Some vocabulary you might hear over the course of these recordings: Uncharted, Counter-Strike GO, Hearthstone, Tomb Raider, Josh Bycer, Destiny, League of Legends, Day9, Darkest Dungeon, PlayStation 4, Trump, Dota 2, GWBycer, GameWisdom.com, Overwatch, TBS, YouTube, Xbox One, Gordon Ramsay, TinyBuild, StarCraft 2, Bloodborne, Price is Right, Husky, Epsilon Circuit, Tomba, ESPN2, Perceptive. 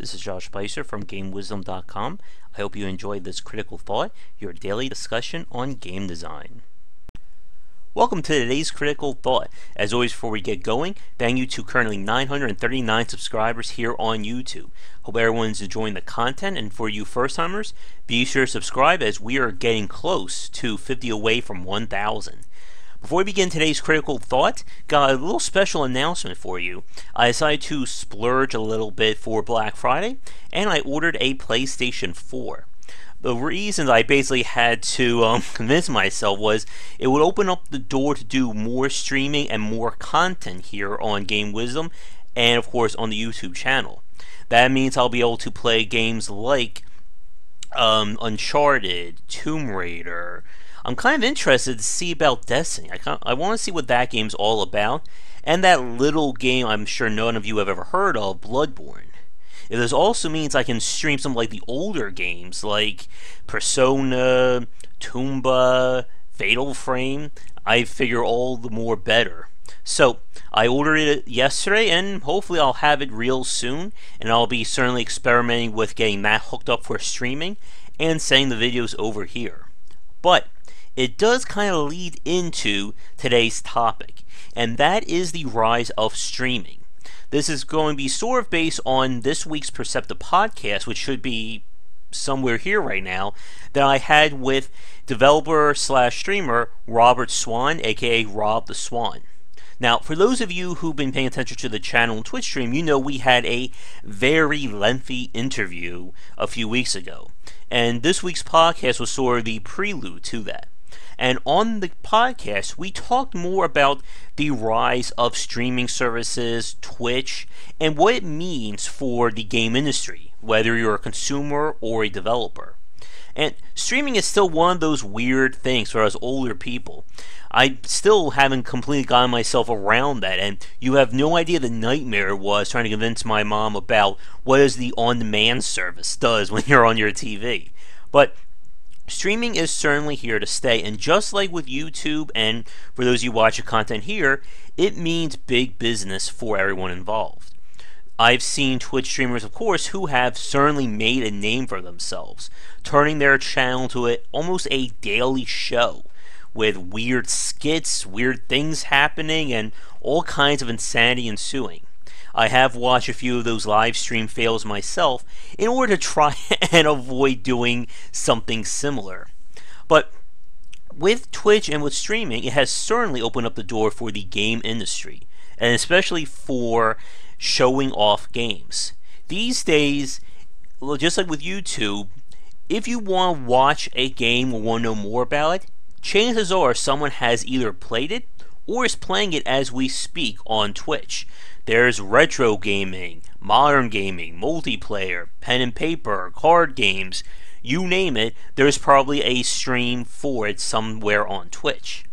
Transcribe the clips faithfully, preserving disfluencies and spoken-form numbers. This is Josh Bycer from Game Wisdom dot com. I hope you enjoyed this critical thought, your daily discussion on game design. Welcome to today's critical thought. As always, before we get going, thank you to currently nine hundred thirty-nine subscribers here on YouTube. Hope everyone's enjoying the content, and for you first-timers, be sure to subscribe as we are getting close to fifty away from one thousand. Before we begin today's critical thought, got a little special announcement for you. I decided to splurge a little bit for Black Friday, and I ordered a PlayStation four. The reason I basically had to um, convince myself was it would open up the door to do more streaming and more content here on Game Wisdom, and of course on the YouTube channel. That means I'll be able to play games like um, Uncharted, Tomb Raider. I'm kind of interested to see about Destiny. I, kind of, I want to see what that game's all about, and that little game I'm sure none of you have ever heard of, Bloodborne. This also means I can stream some like the older games like Persona, Tomba, Fatal Frame. I figure all the more better. So I ordered it yesterday, and hopefully I'll have it real soon, and I'll be certainly experimenting with getting that hooked up for streaming and sending the videos over here. But it does kind of lead into today's topic, and that is the rise of streaming. This is going to be sort of based on this week's Perceptive podcast, which should be somewhere here right now, that I had with developer slash streamer Robert Swan, aka Rob the Swan. Now, for those of you who've been paying attention to the channel and Twitch stream, you know we had a very lengthy interview a few weeks ago. And this week's podcast was sort of the prelude to that. And on the podcast, we talked more about the rise of streaming services, Twitch, and what it means for the game industry, whether you're a consumer or a developer. And streaming is still one of those weird things for us older people. I still haven't completely gotten myself around that, and you have no idea the nightmare was trying to convince my mom about what is the on-demand service does when you're on your T V. But streaming is certainly here to stay, and just like with YouTube and for those of you who watch your content here, it means big business for everyone involved. I've seen Twitch streamers, of course, who have certainly made a name for themselves, turning their channel to a, almost a daily show with weird skits, weird things happening, and all kinds of insanity ensuing. I have watched a few of those live stream fails myself in order to try and avoid doing something similar. But with Twitch and with streaming, it has certainly opened up the door for the game industry, and especially for showing off games. These days, just like with YouTube, if you want to watch a game or want to know more about it, chances are someone has either played it or is playing it as we speak on Twitch. There's retro gaming, modern gaming, multiplayer, pen and paper, card games, you name it, there's probably a stream for it somewhere on Twitch.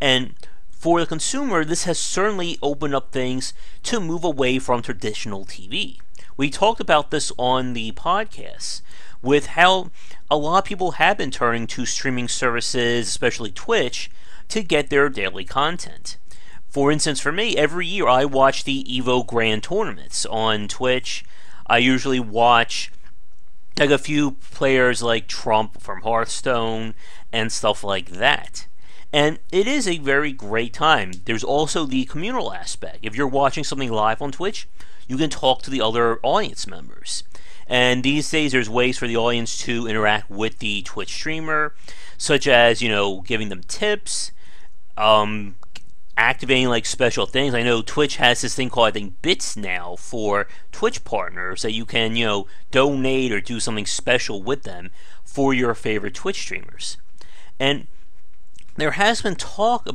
And for the consumer, this has certainly opened up things to move away from traditional T V. We talked about this on the podcast with how a lot of people have been turning to streaming services, especially Twitch, to get their daily content. For instance, for me, every year I watch the EVO Grand Tournaments on Twitch. I usually watch like a few players like Trump from Hearthstone and stuff like that. And it is a very great time. There's also the communal aspect. If you're watching something live on Twitch, you can talk to the other audience members. And these days there's ways for the audience to interact with the Twitch streamer, such as, you know, giving them tips, um... activating like special things. I know Twitch has this thing called, I think, Bits now for Twitch partners that you can, you know, donate or do something special with them for your favorite Twitch streamers. And there has been talk,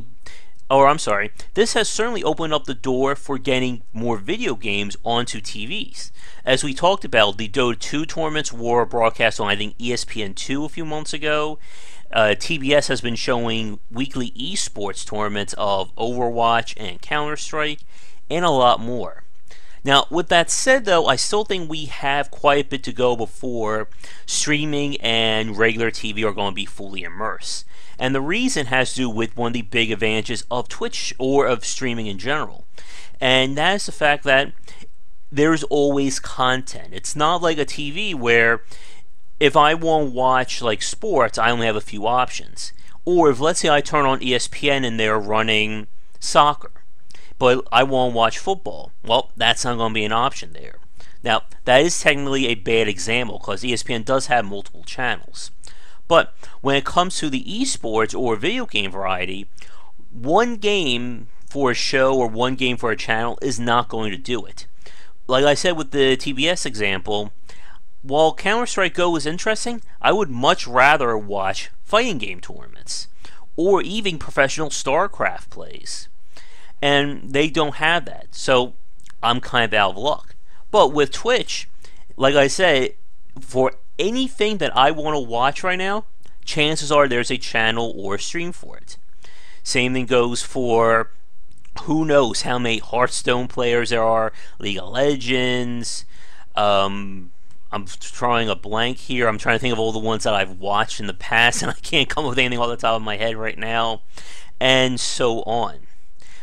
or I'm sorry, this has certainly opened up the door for getting more video games onto T Vs. As we talked about, the Dota two tournaments were broadcast on, I think, E S P N two a few months ago. Uh, T B S has been showing weekly esports tournaments of Overwatch and Counter-Strike, and a lot more. Now, with that said, though, I still think we have quite a bit to go before streaming and regular T V are going to be fully immersed. And the reason has to do with one of the big advantages of Twitch or of streaming in general, and that is the fact that there's always content. It's not like a T V where if I want to watch like sports, I only have a few options. Or if, let's say, I turn on E S P N and they're running soccer, but I want to watch football, well, that's not going to be an option there. Now, that is technically a bad example because E S P N does have multiple channels. But when it comes to the esports or video game variety, one game for a show or one game for a channel is not going to do it. Like I said with the T B S example, while Counter-Strike GO is interesting, I would much rather watch fighting game tournaments or even professional StarCraft plays. And they don't have that, so I'm kind of out of luck. But with Twitch, like I said, for anything that I want to watch right now, chances are there's a channel or stream for it. Same thing goes for who knows how many Hearthstone players there are, League of Legends. Um, I'm drawing a blank here. I'm trying to think of all the ones that I've watched in the past, and I can't come up with anything off the top of my head right now, and so on.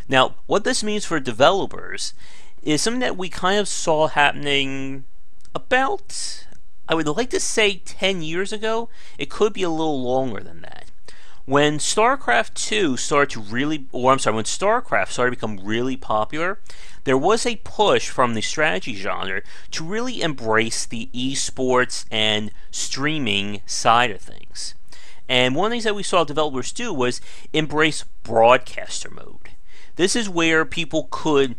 Now, what this means for developers is something that we kind of saw happening about, I would like to say ten years ago. It could be a little longer than that. When StarCraft two started to really, or I'm sorry, when StarCraft started to become really popular, there was a push from the strategy genre to really embrace the esports and streaming side of things. And one of the things that we saw developers do was embrace broadcaster mode. This is where people could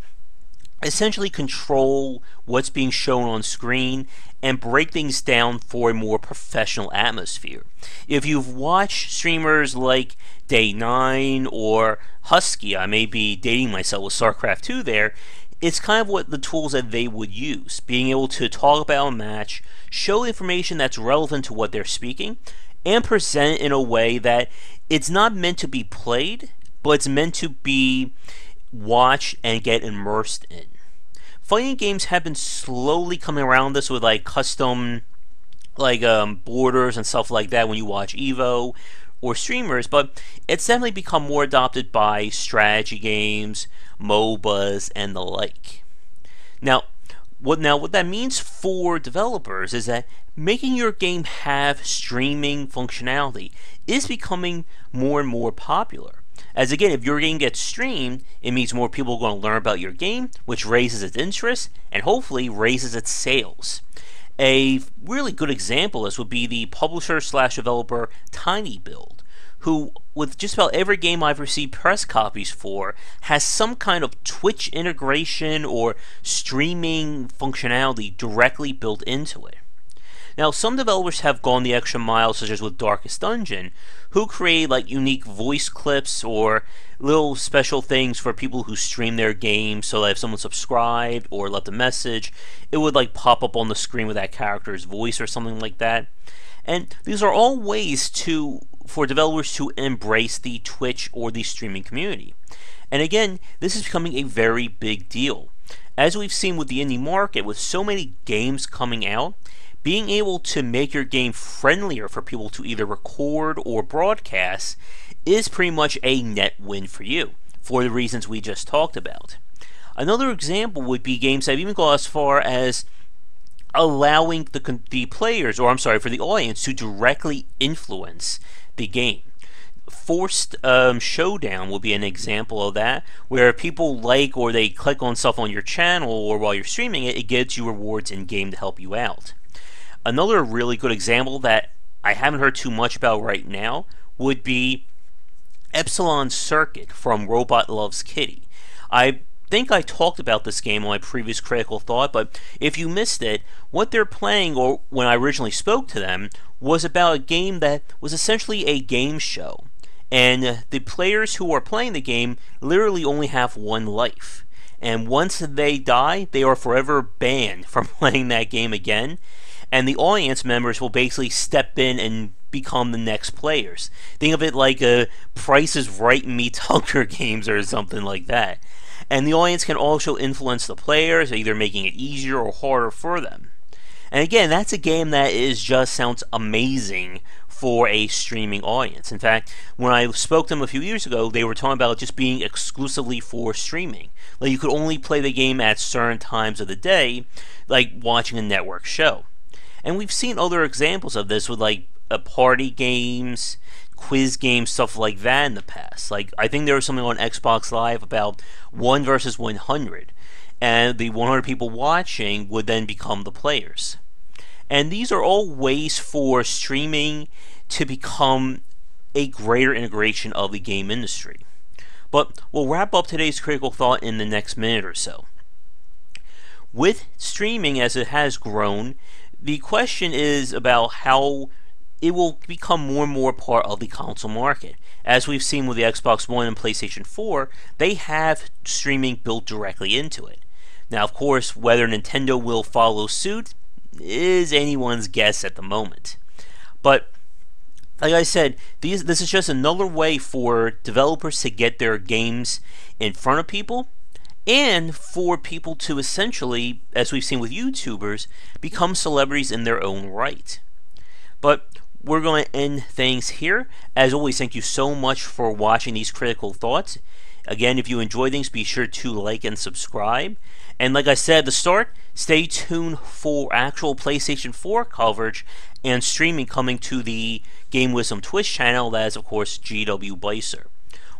essentially control what's being shown on screen and break things down for a more professional atmosphere. If you've watched streamers like Day nine or Husky, I may be dating myself with StarCraft two there, it's kind of what the tools that they would use, being able to talk about a match, show information that's relevant to what they're speaking, and present it in a way that it's not meant to be played, but it's meant to be watch and get immersed in. Fighting games have been slowly coming around this with like custom like um, borders and stuff like that when you watch EVO or streamers, but it's definitely become more adopted by strategy games, MOBAs, and the like. Now what, now what that means for developers is that making your game have streaming functionality is becoming more and more popular. As again, if your game gets streamed, it means more people are going to learn about your game, which raises its interest and hopefully raises its sales. A really good example of this would be the publisher slash developer TinyBuild, who with just about every game I've received press copies for has some kind of Twitch integration or streaming functionality directly built into it. Now, some developers have gone the extra mile, such as with Darkest Dungeon, who create like unique voice clips or little special things for people who stream their games, so that if someone subscribed or left a message, it would like pop up on the screen with that character's voice or something like that. And these are all ways to for developers to embrace the Twitch or the streaming community. And again, this is becoming a very big deal. As we've seen with the indie market, with so many games coming out, being able to make your game friendlier for people to either record or broadcast is pretty much a net win for you, for the reasons we just talked about. Another example would be games that have even gone as far as allowing the, the players, or I'm sorry, for the audience to directly influence the game. Forced um, Showdown will be an example of that, where people like or they click on stuff on your channel or while you're streaming it, it gets you rewards in-game to help you out. Another really good example that I haven't heard too much about right now would be Epsilon Circuit from Robot Loves Kitty. I think I talked about this game on my previous Critical Thought, but if you missed it, what they're playing, or when I originally spoke to them, was about a game that was essentially a game show. And the players who are playing the game literally only have one life. And once they die, they are forever banned from playing that game again. And the audience members will basically step in and become the next players. Think of it like a Price is Right meets Hunger Games or something like that. And the audience can also influence the players, either making it easier or harder for them. And again, that's a game that is just sounds amazing for a streaming audience. In fact, when I spoke to them a few years ago, they were talking about it just being exclusively for streaming. Like, you could only play the game at certain times of the day, like watching a network show. And we've seen other examples of this with, like, uh, party games, quiz games, stuff like that in the past. Like, I think there was something on Xbox Live about one versus one hundred, and the one hundred people watching would then become the players. And these are all ways for streaming to become a greater integration of the game industry. But we'll wrap up today's critical thought in the next minute or so. With streaming as it has grown, the question is about how it will become more and more part of the console market. As we've seen with the Xbox One and PlayStation four, they have streaming built directly into it. Now, of course, whether Nintendo will follow suit is anyone's guess at the moment. But like I said, these, this is just another way for developers to get their games in front of people, and for people to essentially, as we've seen with YouTubers, become celebrities in their own right. But we're going to end things here. As always, thank you so much for watching these critical thoughts. Again, if you enjoy things, be sure to like and subscribe. And like I said at the start, stay tuned for actual PlayStation four coverage and streaming coming to the GameWisdom Twitch channel. That is, of course, G W Bycer.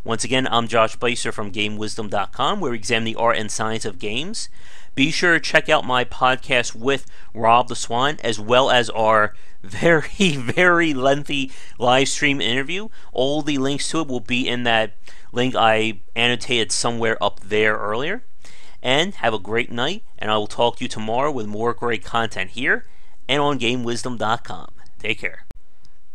Once again, I'm Josh Bycer from Game Wisdom dot com, where we examine the art and science of games. Be sure to check out my podcast with Rob the Swan, as well as our very, very lengthy live stream interview. All the links to it will be in that link I annotated somewhere up there earlier. And have a great night, and I will talk to you tomorrow with more great content here and on Game Wisdom dot com. Take care.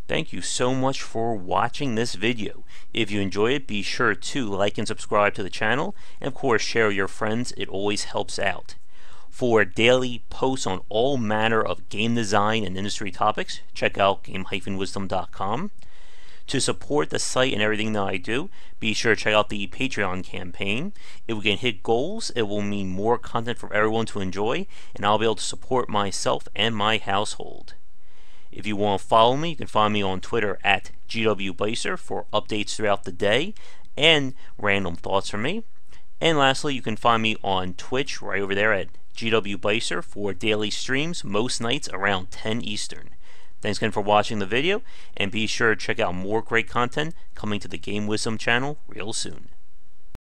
Thank you so much for watching this video. If you enjoy it, be sure to like and subscribe to the channel, and of course share with your friends, it always helps out. For daily posts on all manner of game design and industry topics, check out Game Wisdom dot com. To support the site and everything that I do, be sure to check out the Patreon campaign. If we can hit goals, it will mean more content for everyone to enjoy, and I'll be able to support myself and my household. If you want to follow me, you can find me on Twitter at G W Bycer for updates throughout the day and random thoughts from me. And lastly, you can find me on Twitch right over there at G W Bycer for daily streams most nights around ten Eastern. Thanks again for watching the video, and be sure to check out more great content coming to the Game Wisdom channel real soon.